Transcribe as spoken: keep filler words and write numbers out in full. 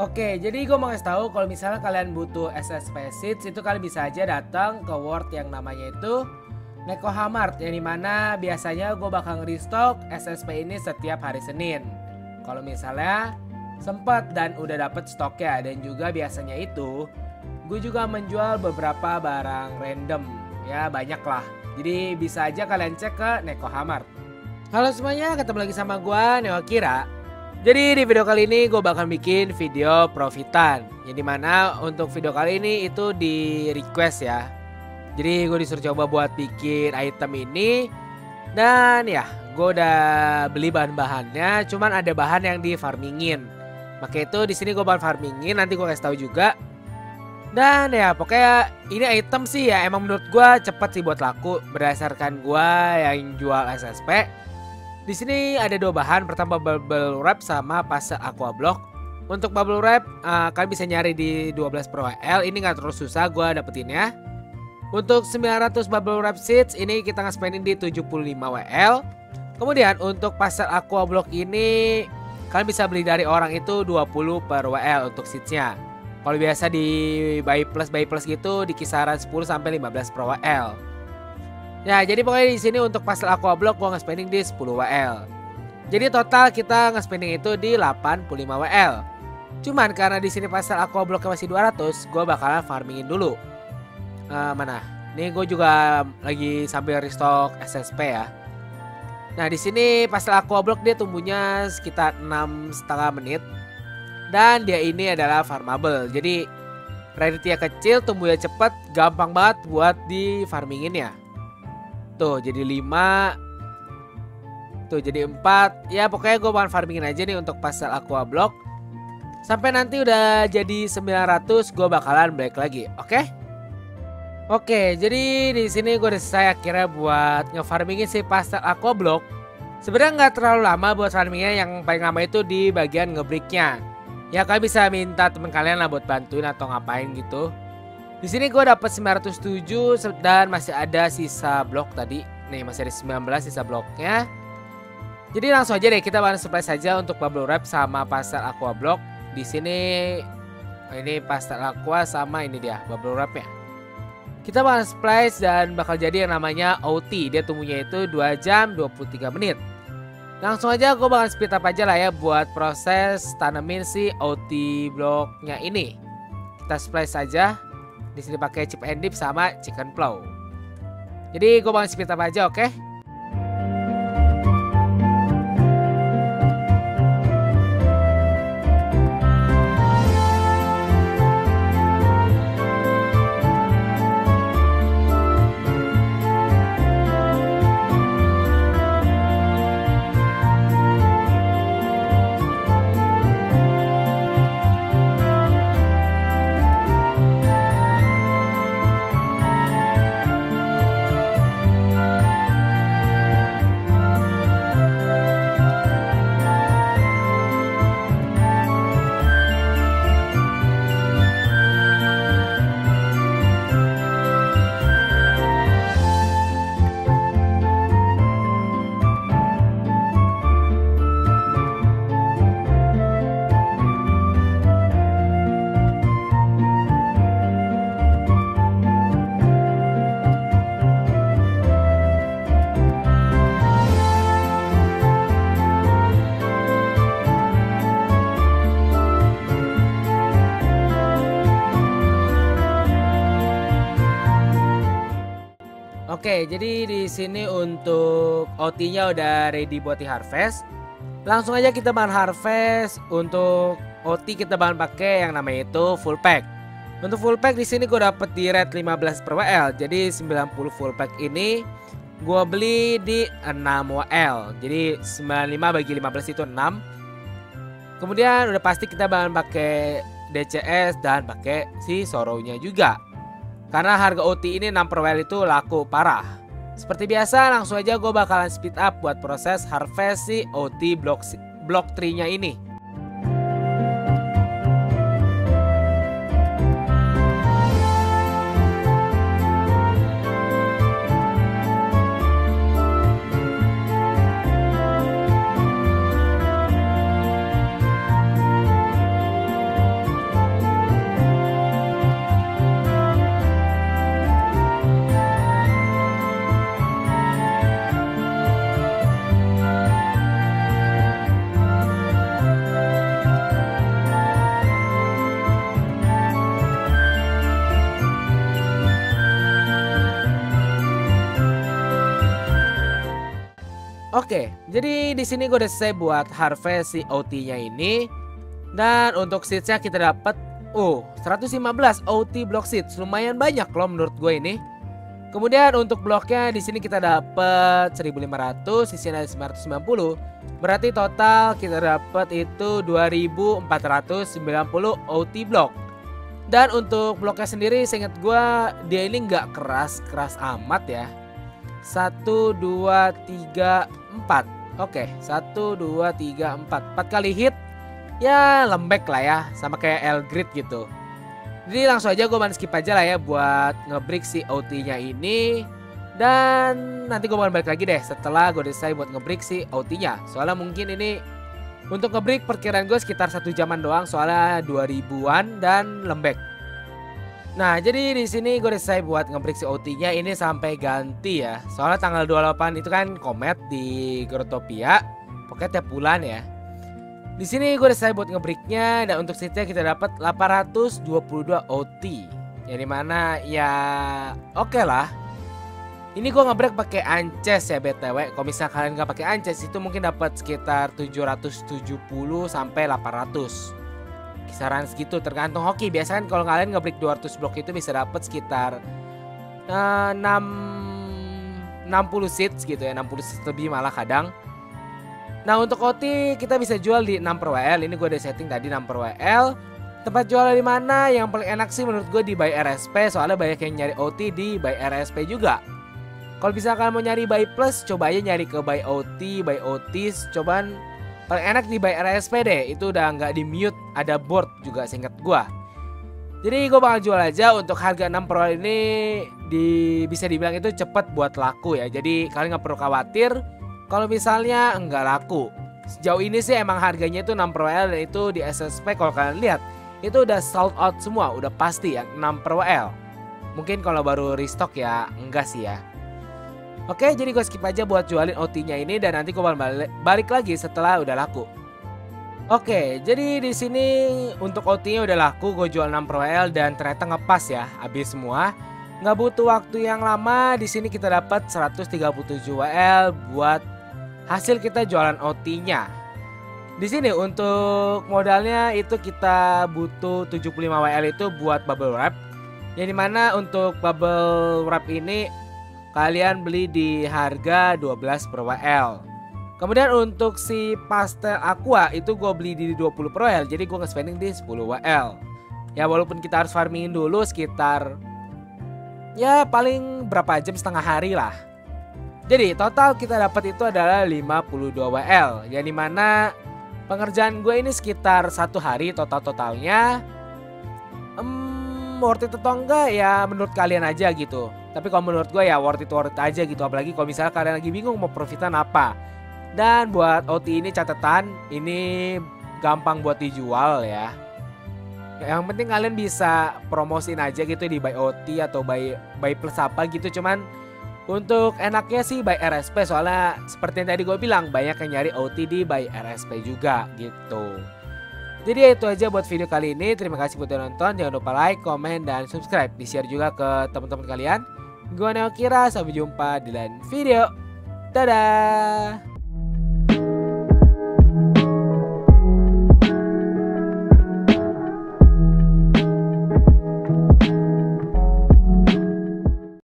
Oke, jadi gue mau kasih tahu kalau misalnya kalian butuh S S P seeds itu kalian bisa aja datang ke world yang namanya itu Neko Hamart, yang dimana biasanya gue bakal ngerestock S S P ini setiap hari Senin. Kalau misalnya sempat dan udah dapet stoknya, dan juga biasanya itu gue juga menjual beberapa barang random, ya banyak lah. Jadi bisa aja kalian cek ke Neko Hamart. Halo semuanya, ketemu lagi sama gue Neokira. Jadi di video kali ini gue bakal bikin video profitan, yang dimana untuk video kali ini itu di request ya. Jadi gue disuruh coba buat bikin item ini. Dan ya gue udah beli bahan-bahannya, cuman ada bahan yang di farmingin. Maka itu di sini gue bakal farmingin, nanti gue kasih tahu juga. Dan ya pokoknya ini item sih ya, emang menurut gue cepet sih buat laku berdasarkan gue yang jual S S P. Di sini ada dua bahan, pertama bubble wrap sama fase aqua block. Untuk bubble wrap uh, kalian bisa nyari di dua belas per W L, ini nggak terus susah gue dapetinnya. Untuk sembilan ratus bubble wrap seeds ini kita nge-spendin di tujuh puluh lima W L. Kemudian untuk fase aqua block ini kalian bisa beli dari orang itu dua puluh per W L untuk seedsnya. Kalau biasa di buy plus buy plus gitu di kisaran sepuluh sampai lima belas per W L. Ya, jadi pokoknya di sini untuk pastel aqua block gua nge-spending di sepuluh W L. Jadi total kita nge-spending itu di delapan puluh lima W L. Cuman karena di sini pastel aqua block masih dua ratus, gua bakalan farmingin dulu. Uh, mana? Nih gue juga lagi sambil restock S S P ya. Nah, di sini pastel aqua block dia tumbuhnya sekitar enam setengah menit. Dan dia ini adalah farmable. Jadi rarity-nya kecil, tumbuhnya cepat, gampang banget buat di farminginnya. Tuh jadi lima, tuh jadi empat. Ya pokoknya gue bakal farmingin aja nih untuk pastel aqua block. Sampai nanti udah jadi sembilan ratus gue bakalan balik lagi, oke? Okay? Oke, okay, jadi di sini gue udah selesai akhirnya buat ngefarmingin si pastel aqua block. Sebenarnya nggak terlalu lama buat farmingnya, yang paling lama itu di bagian ngebriknya. Ya kalian bisa minta temen kalian lah buat bantuin atau ngapain gitu. Di sini gue dapat sembilan ratus tujuh dan masih ada sisa blok tadi. Nih masih ada sembilan belas sisa bloknya. Jadi langsung aja deh kita bahan supply saja untuk bubble wrap sama pastel aqua block. Di sini ini pastel aqua sama ini dia bubble wrapnya. Kita bahan supply dan bakal jadi yang namanya O T. Dia tumbuhnya itu dua jam dua puluh tiga menit. Langsung aja gue bakal speed up aja lah ya buat proses tanemin si O T bloknya ini. Kita supply saja. Di sini pakai chip and dip sama chicken plow. Jadi gue bakal speed up aja, oke? Okay? Oke, jadi di sini untuk O T-nya udah ready buat di harvest. Langsung aja kita bahan harvest. Untuk O T kita bahan pakai yang namanya itu full pack. Untuk full pack di sini gue dapet di rate lima belas per W L. Jadi sembilan puluh full pack ini gue beli di enam W L. Jadi sembilan puluh lima bagi lima belas itu enam. Kemudian udah pasti kita bahan pakai D C S dan pakai si Sorrow-nya juga. Karena harga O T ini enam per W L itu laku parah. Seperti biasa langsung aja gue bakalan speed up buat proses harvest si O T block, block tree nya ini. Oke, jadi di sini gue udah selesai buat harvest si O T-nya ini. Dan untuk seeds-nya kita dapat uh seratus lima belas O T block seeds. Lumayan banyak loh menurut gue ini. Kemudian untuk bloknya di sini kita dapat seribu lima ratus, di sini ada sembilan ratus sembilan puluh. Berarti total kita dapat itu dua ribu empat ratus sembilan puluh O T block. Dan untuk bloknya sendiri seingat gue dia ini nggak keras-keras amat ya. satu, dua, tiga, empat. Oke, satu, dua, tiga, empat. empat kali hit. Ya lembek lah ya, sama kayak L-Grid gitu. Jadi langsung aja gue main skip aja lah ya buat ngebreak si O T-nya ini. Dan nanti gue bakal balik lagi deh setelah gue decide buat ngebreak si O T-nya. Soalnya mungkin ini untuk ngebreak perkiraan gue sekitar satu jaman doang, soalnya dua ribuan dan lembek. Nah, jadi di sini gue selesai buat ngebreak si O T-nya ini sampai ganti ya. Soalnya tanggal dua puluh delapan itu kan komet di Growtopia, pokoknya tiap bulan ya. Di sini gue selesai buat ngebreaknya, dan untuk seednya kita dapat delapan ratus dua puluh dua O T. Ya dimana ya oke okay lah. Ini gue ngebreak pakai ANCES ya B T W. Kalau misalnya kalian gak pakai ANCES itu mungkin dapat sekitar tujuh ratus tujuh puluh sampai delapan ratus. Kisaran segitu tergantung hoki. Biasanya kalau kalian ngebreak dua ratus blok itu bisa dapat sekitar uh, enam, enam puluh seeds gitu ya, enam puluh seeds lebih malah kadang. Nah untuk O T kita bisa jual di enam per W L. Ini gue udah setting tadi enam per W L. Tempat jual di mana yang paling enak sih menurut gue di buy R S P, soalnya banyak yang nyari O T di buy R S P juga. Kalau bisa kalian mau nyari buy plus, coba aja nyari ke buy O T, buy O Ts, cobaan. Paling enak di buy R S P deh, itu udah nggak di mute, ada board juga singkat gua. Jadi gua bakal jual aja untuk harga enam per W L ini di, bisa dibilang itu cepat buat laku ya. Jadi kalian nggak perlu khawatir kalau misalnya nggak laku. Sejauh ini sih emang harganya itu enam per W L, dan itu di S S P kalau kalian lihat itu udah sold out semua, udah pasti ya enam per W L. Mungkin kalau baru restock ya enggak sih ya. Oke, jadi gue skip aja buat jualin O T-nya ini, dan nanti gue balik, balik lagi setelah udah laku. Oke, jadi di sini untuk O T-nya udah laku, gue jual enam per W L dan ternyata ngepas ya, habis semua. Nggak butuh waktu yang lama, di sini kita dapat seratus tiga puluh tujuh W L buat hasil kita jualan O T-nya. Di sini untuk modalnya itu kita butuh tujuh puluh lima W L itu buat bubble wrap. Yang dimana untuk bubble wrap ini kalian beli di harga dua belas per W L. Kemudian untuk si pastel aqua itu gue beli di dua puluh per W L. Jadi gue nge-spending di sepuluh W L. Ya walaupun kita harus farmingin dulu sekitar ya paling berapa jam, setengah hari lah. Jadi total kita dapat itu adalah lima puluh dua W L. Yang dimana pengerjaan gue ini sekitar satu hari total-totalnya. Hmm, worth it atau enggak ya menurut kalian aja gitu. Tapi kalau menurut gue ya worth it worth it aja gitu. Apalagi kalau misalnya kalian lagi bingung mau profitan apa. Dan buat O T ini catatan, ini gampang buat dijual ya. Yang penting kalian bisa promosin aja gitu di buy O T atau buy, buy plus apa gitu. Cuman untuk enaknya sih buy R S P, soalnya seperti yang tadi gue bilang banyak yang nyari O T di buy R S P juga gitu. Jadi ya itu aja buat video kali ini. Terima kasih buat yang nonton. Jangan lupa like, komen, dan subscribe. Di-share juga ke teman-teman kalian. Gua Neokira, sampai jumpa di lain video. Dadah!